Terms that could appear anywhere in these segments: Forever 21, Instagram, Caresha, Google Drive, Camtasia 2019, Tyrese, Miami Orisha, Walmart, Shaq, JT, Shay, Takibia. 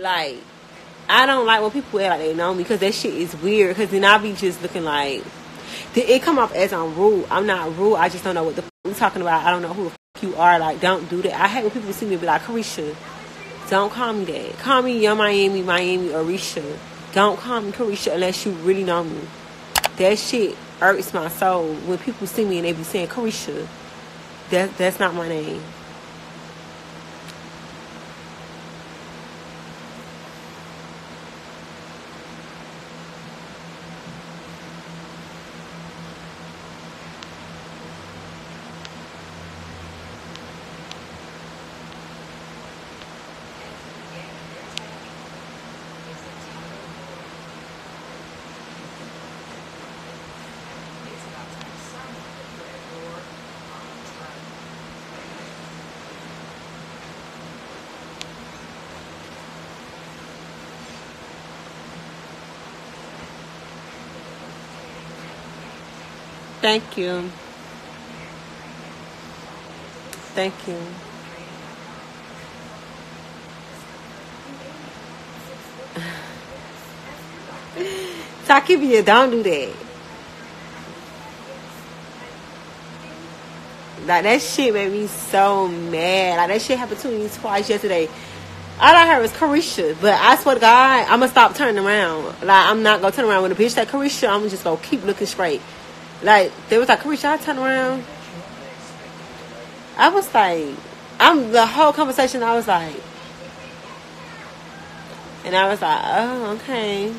Like, I don't like when people act like they know me, because that shit is weird. Because then I be just looking like, it come off as I'm rude. I'm not rude. I just don't know what the f*** we talking about. I don't know who the f*** you are. Like, don't do that. I hate when people see me and be like, Caresha, don't call me that. Call me Young Miami, Miami Orisha. Don't call me Caresha unless you really know me. That shit irks my soul. When people see me and they be saying Caresha, that's not my name. Thank you. Thank you. Takibia, don't do that. Like, that shit made me so mad. Like, that shit happened to me twice yesterday. All I heard was Caresha, but I swear to God, I'm gonna stop turning around. Like, I'm not gonna turn around when a bitch like Caresha. I'm just gonna keep looking straight. Like, they was like, Caresha, I turn around. I was like, the whole conversation, I was like, and I was like, oh, okay.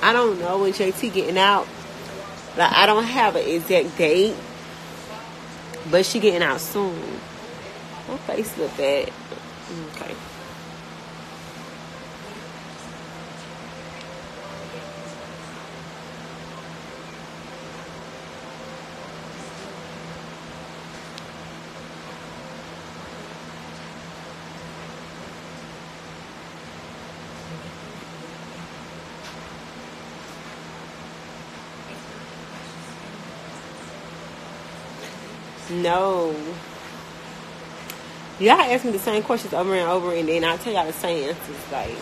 I don't know when JT getting out. Like, I don't have an exact date, but she getting out soon. My face look bad. Okay. No. Y'all ask me the same questions over and over, and then I tell y'all the same answers. Like,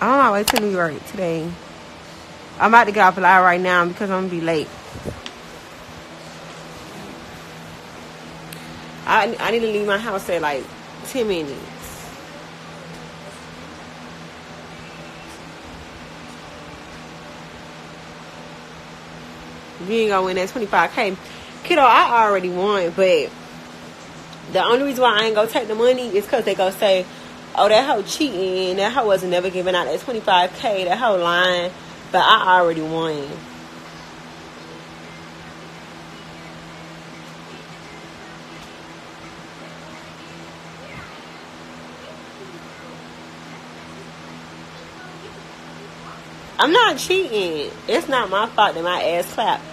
I'm on my way to New York today. I'm about to get off live right now because I'm going to be late. I need to leave my house at like 10 minutes. You ain't gonna win that 25K. Kiddo, I already won, but the only reason why I ain't gonna take the money is because they gonna say, oh, that hoe cheating, that hoe wasn't never giving out that 25K, that hoe lying, but I already won. I'm not cheating. It's not my fault that my ass clapped.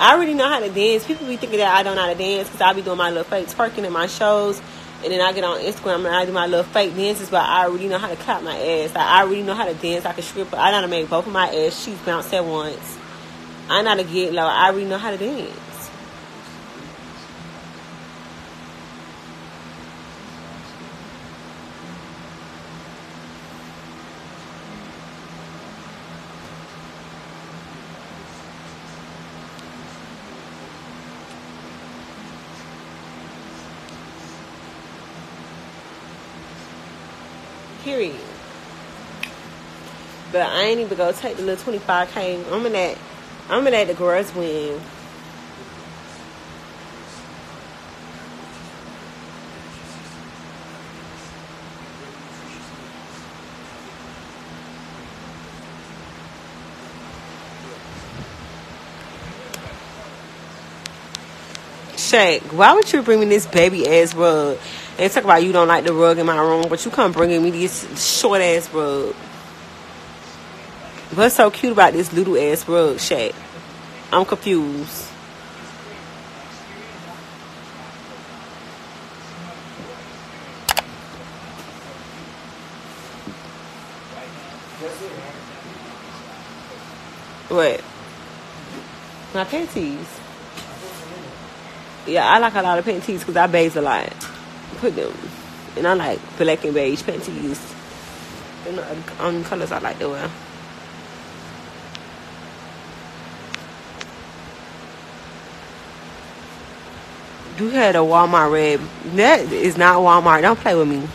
I already know how to dance. People be thinking that I don't know how to dance because I be doing my little fake twerking at my shows. And then I get on Instagram and I do my little fake dances. But I already know how to clap my ass. Like, I already know how to dance like a stripper. I know how to make both of my ass cheeks bounce at once. I know how to get low. I already know how to dance. Period. But I ain't even gonna take the little 25K. I'm gonna let the girls win. Shaq, why would you bring me this baby ass rug? And talk about you don't like the rug in my room, but you come bringing me this short ass rug. What's so cute about this little ass rug, Shaq? I'm confused. What? My panties. Yeah, I like a lot of panties because I bathe a lot. Put them. And I like black and beige panties. They're not the only colors I like to wear. You had a Walmart red. That is not Walmart. Don't play with me.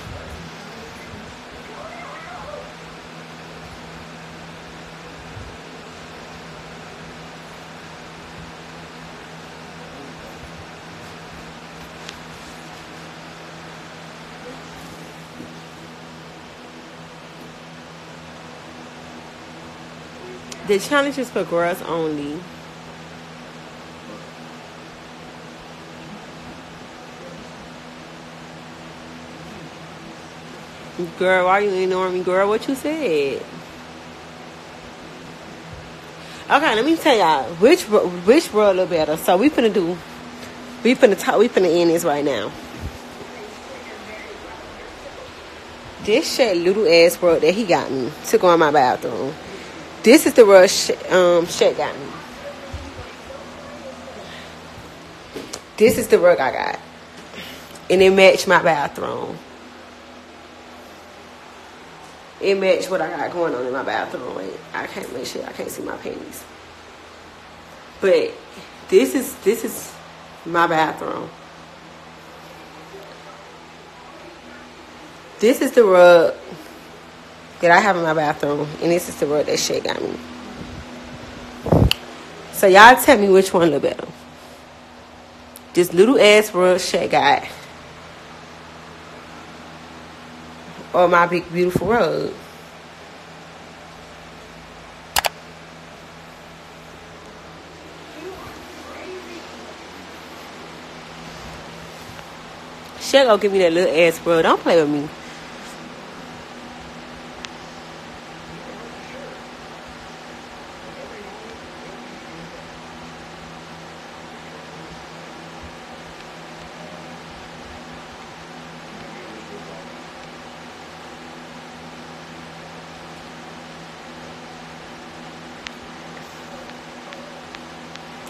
The challenge is for girls only. Girl, why are you ignoring me? Girl, what you said? Okay, let me tell y'all which world look better. So we finna end this right now. This shit little ass world that he got me took on my bathroom. This is the world Shaq got me. This is the rug I got, and it matched my bathroom. It matched what I got going on in my bathroom. Like, I can't make sure I can't see my panties. But this is my bathroom. This is the rug that I have in my bathroom, and this is the rug that Shay got me. So y'all tell me which one look better. This little ass rug Shay got, or my big beautiful rug. Shaq gonna give me that little ass rug. Don't play with me.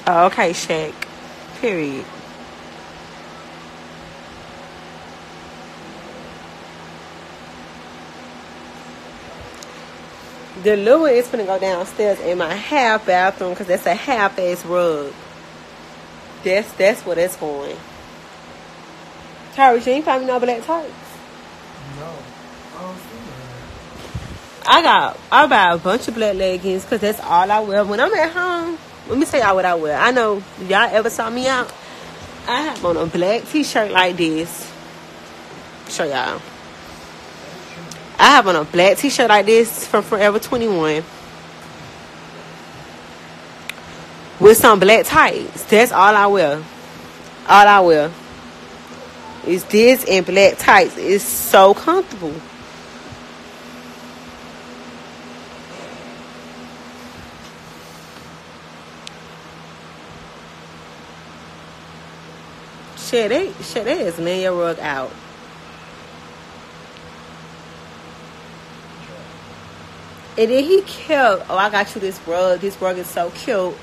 Oh, okay, Shaq. Period. The lure is going to go downstairs in my half bathroom because that's a half-ass rug. That's where that's going. Tyrese, you ain't find me no black tights? No. I don't see that. I buy a bunch of black leggings because that's all I wear. When I'm at home, let me tell y'all what I wear. I know if y'all ever saw me out, I have on a black t-shirt like this. Show y'all. I have on a black t-shirt like this from Forever 21. With some black tights. That's all I wear. All I wear is this and black tights. It's so comfortable. Shit, that is laying your rug out. And then he kept, oh, I got you this rug. This rug is so cute.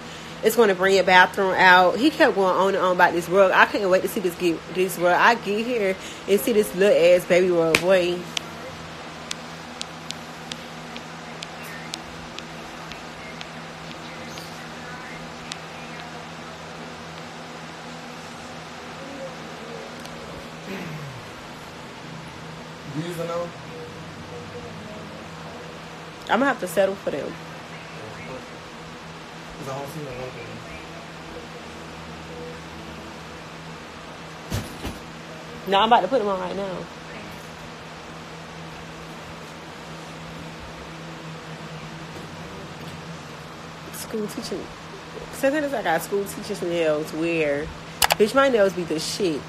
It's going to bring your bathroom out. He kept going on and on about this rug. I can't wait to see this rug. I get here and see this little ass baby rug, boy. I'm gonna have to settle for them. No, I'm about to put them on right now. School teaching. Sometimes I got school teachers' nails where, bitch, my nails be the shit.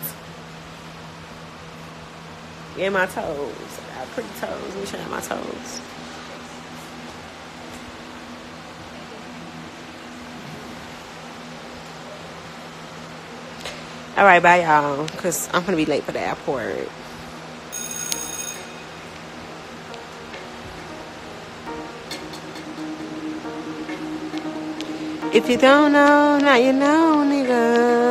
And my toes. I got pretty toes. Wish I had my toes. All right, bye, y'all, because I'm going to be late for the airport. If you don't know, now you know, nigga.